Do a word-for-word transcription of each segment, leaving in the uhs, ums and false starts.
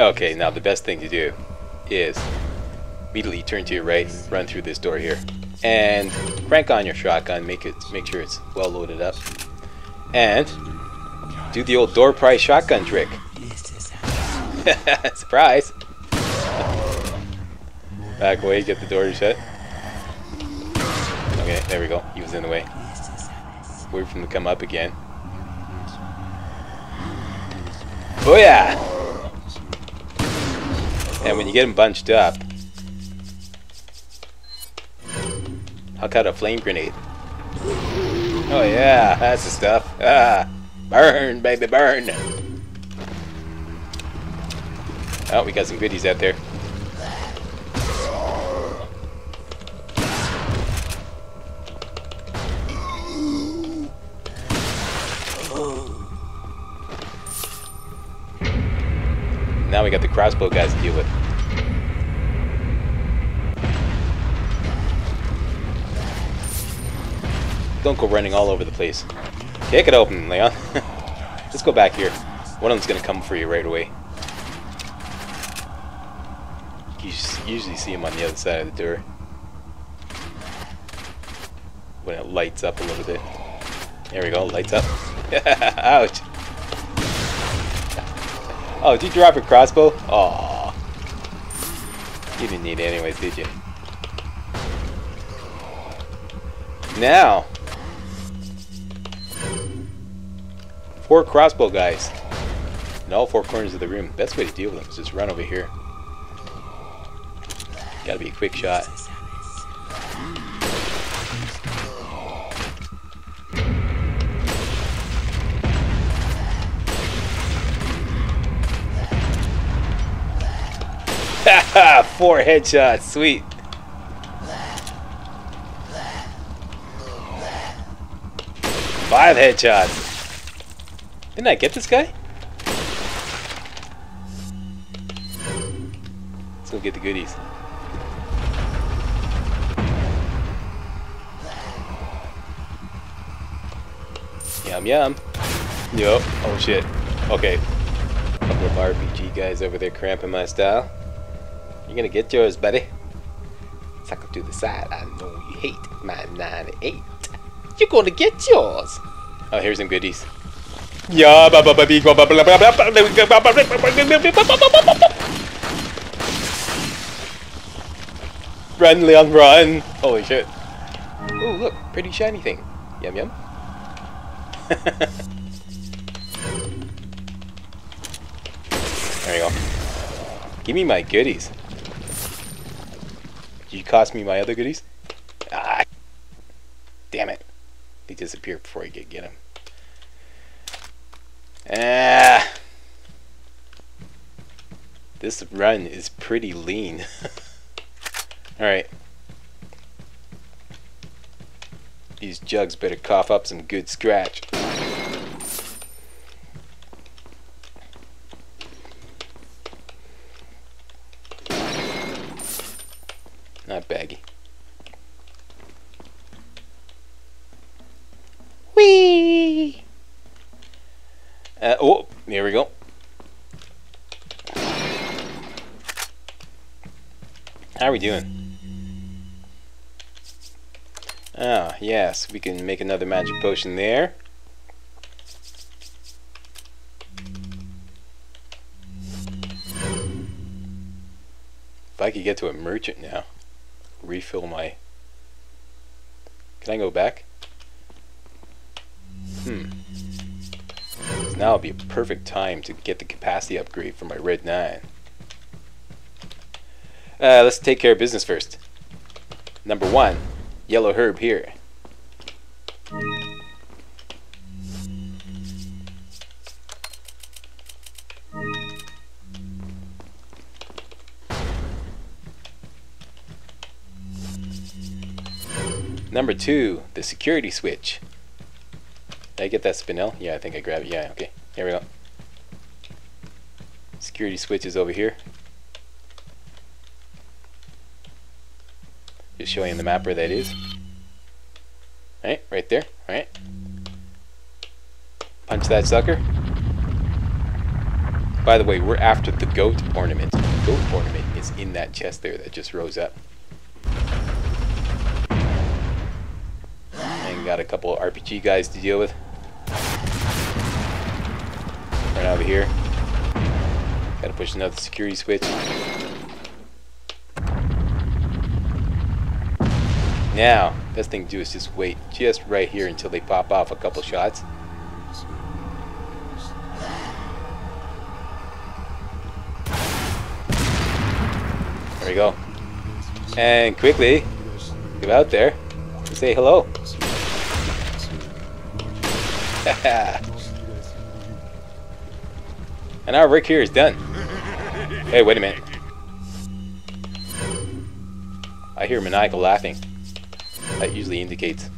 Okay, now the best thing to do is immediately turn to your right, run through this door here, and crank on your shotgun, make it make sure it's well loaded up, and do the old door prize shotgun trick. Surprise! Back away, get the door shut. Okay, there we go. He was in the way. Wait for him to come up again. Booyah! And when you get him bunched up, huck out a flame grenade. Oh yeah, that's the stuff. Ah, burn, baby, burn! Oh, we got some goodies out there. Now we got the crossbow guys to deal with. Don't go running all over the place. Kick it open, Leon. Let's go back here. One of them's gonna come for you right away. You usually see him on the other side of the door when it lights up a little bit. There we go, lights up. Ouch! Oh, did you drop a crossbow? Aww. You didn't need it anyways, did you? Now, four crossbow guys in all four corners of the room. Best way to deal with them is just run over here. Gotta be a quick shot. Haha! Four headshots, sweet. Five headshots. Didn't I get this guy? Let's go get the goodies. Yum yum. Yup. Oh shit. Okay. A couple of R P G guys over there cramping my style. You're gonna get yours, buddy. Suck up to the side. I know you hate my ninety-eight. You're gonna get yours. Oh, here's some goodies. Yeah, run, Leon, run! Holy shit! Ooh, look, pretty shiny thing. Yum yum. There you go. Give me my goodies. Did you cost me my other goodies? Ah, damn it. They disappear before I could get them. Ah, this run is pretty lean. Alright. These jugs better cough up some good scratch. Not baggy. Whee! Uh, oh, here we go. How are we doing? Ah, yes, we can make another magic potion there. If I could get to a merchant now. Refill my... Can I go back? Hmm. So now would be a perfect time to get the capacity upgrade for my Red nine. Uh, let's take care of business first. Number one, yellow herb here. Number two, the security switch. Did I get that spinel? Yeah, I think I grabbed it. Yeah, okay. Here we go. Security switch is over here. Just showing the map where that is. Alright, right there. Alright. Punch that sucker. By the way, we're after the goat ornament. The goat ornament is in that chest there that just rose up. And got a couple of R P G guys to deal with. Right over here. Gotta push another security switch. Now, best thing to do is just wait just right here until they pop off a couple shots. There we go. And quickly, get out there and say hello. And our work here is done. Hey, wait a minute. I hear maniacal laughing. That usually indicates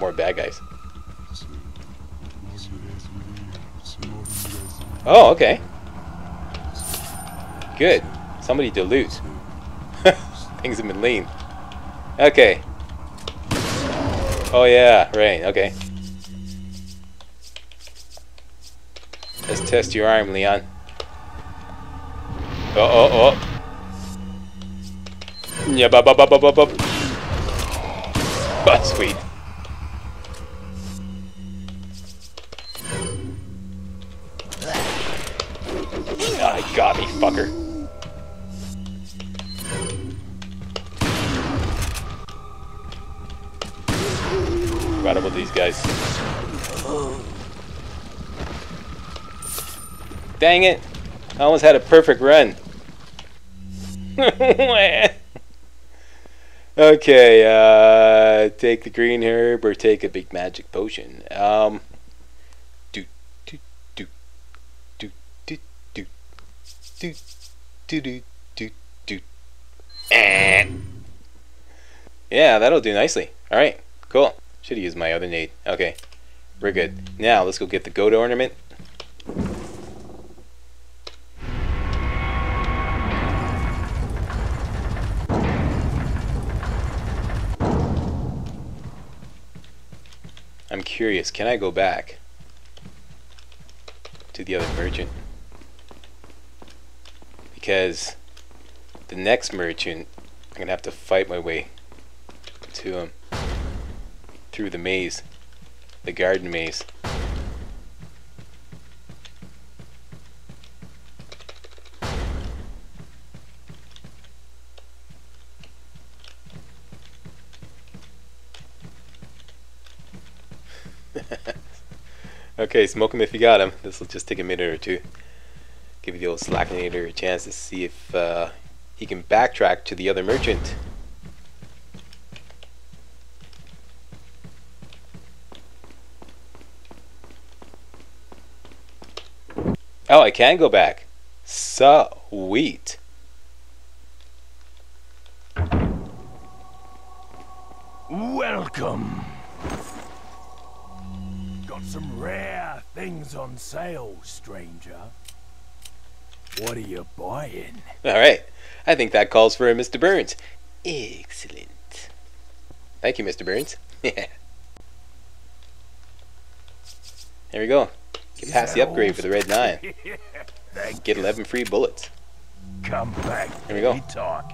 more bad guys. Oh, okay. Good. Somebody to loot. Things have been lean. Okay. Oh yeah, right, okay. Let's test your arm, Leon. Oh, oh, oh. Yeah, bop, bop, bop, bop, bop. Oh, sweet. Ah, he got me, fucker. Forgot about these guys. Dang it! I almost had a perfect run. Okay, uh, take the green herb or take a big magic potion. Um, do do do do do do do do do do do. Yeah, that'll do nicely. All right, cool. Should have used my other nade. Okay, we're good. Now let's go get the goat ornament. I'm curious, can I go back to the other merchant? Because the next merchant, I'm going to have to fight my way to him through the maze, the garden maze. Okay, smoke him if you got him. This will just take a minute or two. Give the old Slackinator a chance to see if uh, he can backtrack to the other merchant. Oh, I can go back. Sweet. Welcome. Some rare things on sale, stranger. What are you buying? All right, I think that calls for a Mister Burns. Excellent. Thank you, Mister Burns. Yeah. There we go. Get past the upgrade for the Red nine. Get eleven free bullets. Come back. Here we go. Talk.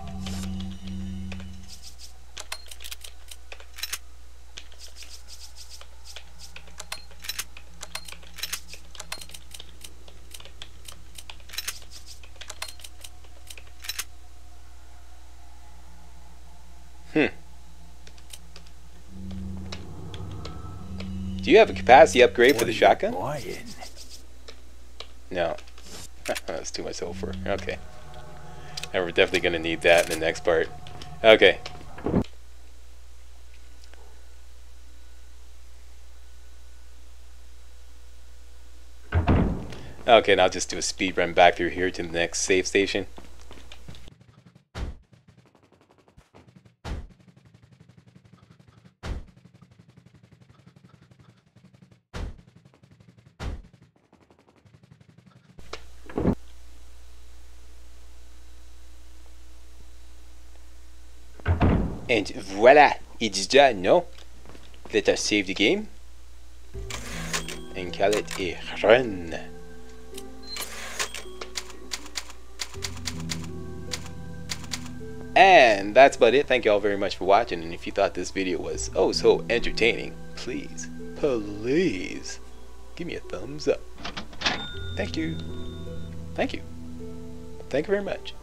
Hmm. Do you have a capacity upgrade for the shotgun? No. That's too much sulfur. Okay. And we're definitely going to need that in the next part. Okay. Okay, and I'll just do a speed run back through here to the next save station. And voila, it's done, no? Let us save the game and call it a run. And that's about it. Thank you all very much for watching, and if you thought this video was oh so entertaining, please please give me a thumbs up. Thank you. Thank you. Thank you very much.